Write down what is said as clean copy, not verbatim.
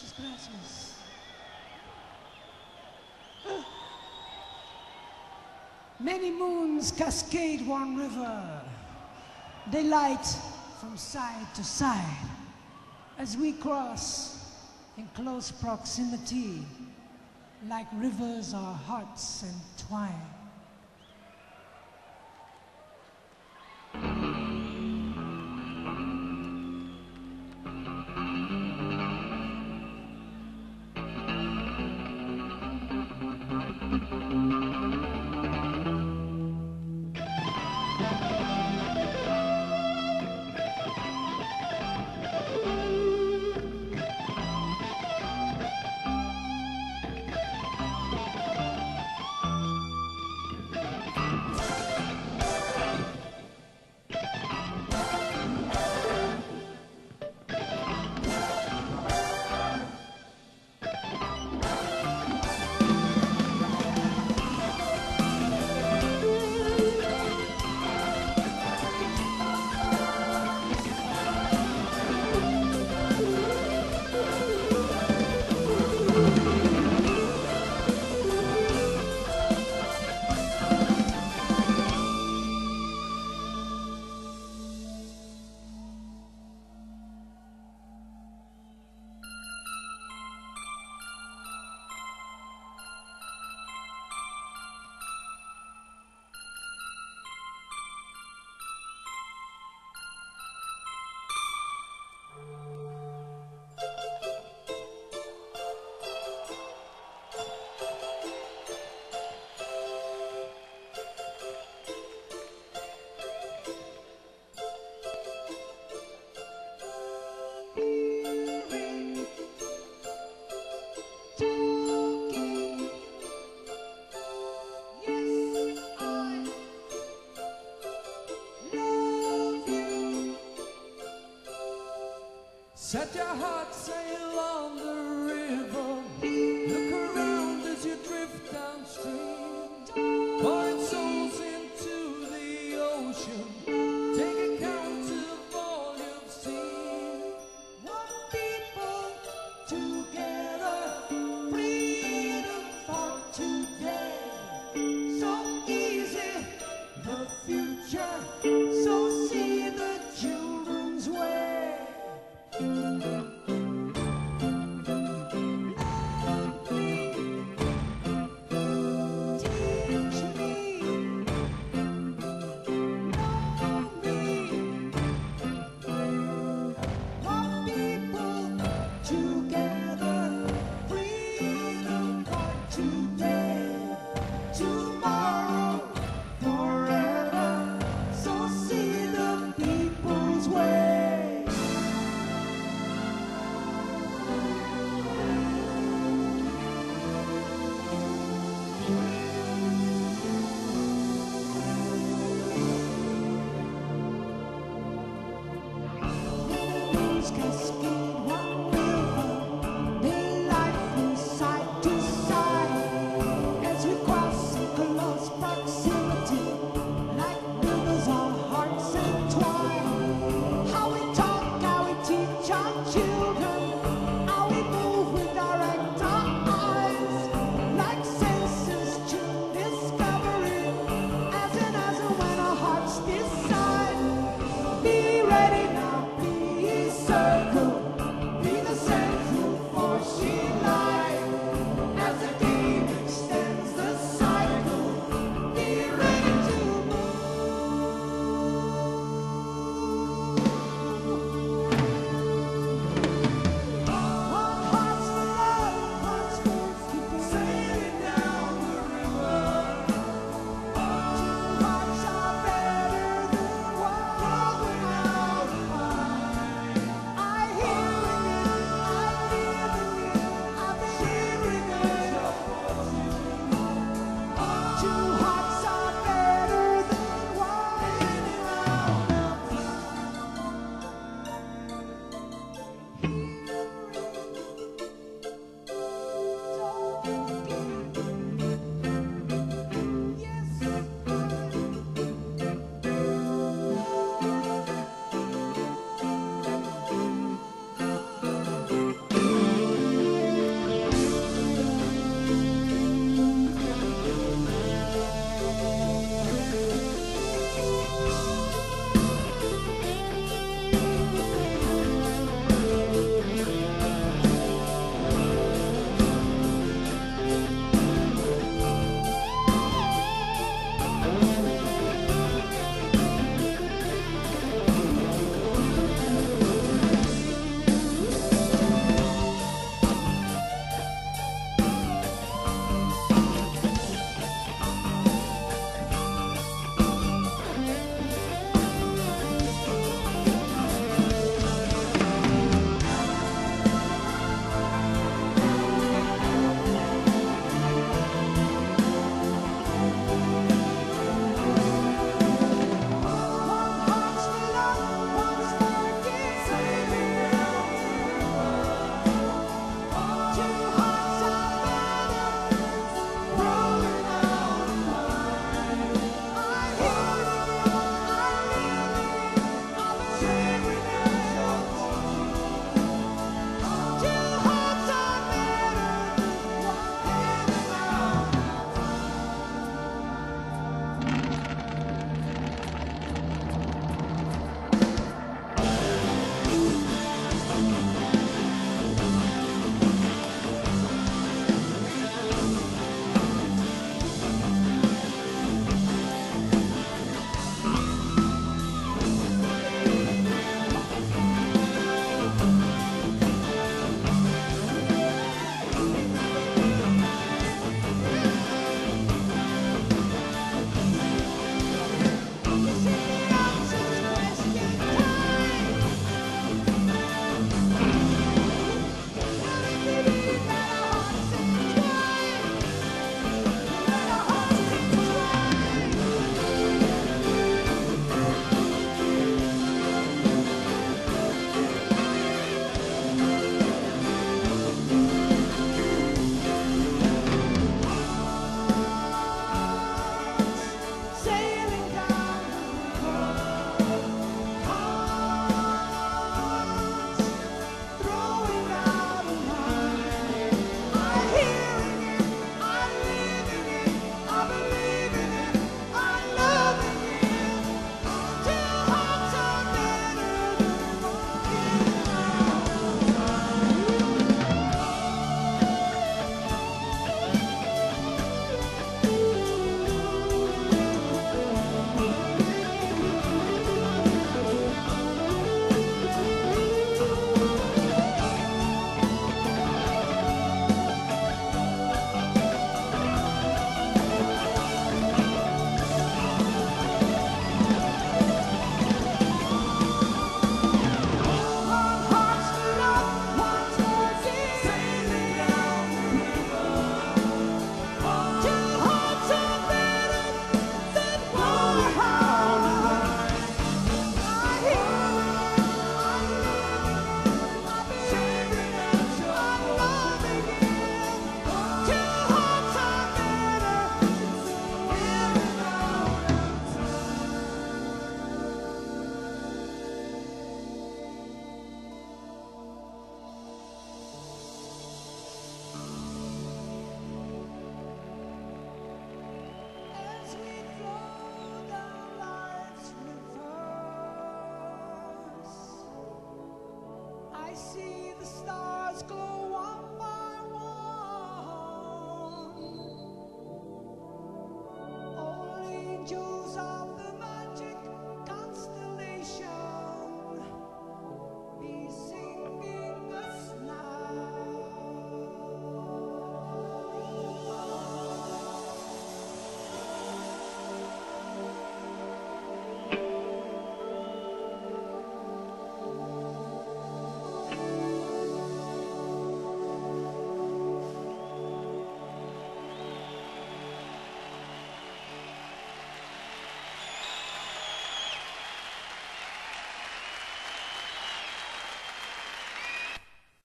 muchas gracias. Many moons cascade one river. They light from side to side as we cross in close proximity, like rivers our hearts entwine. Set your heart sail on the river. Look around as you drift downstream. Point souls into the ocean. Take account of all you've seen. One people together, freedom for today. So easy, the future. So see the children's way. Let's go.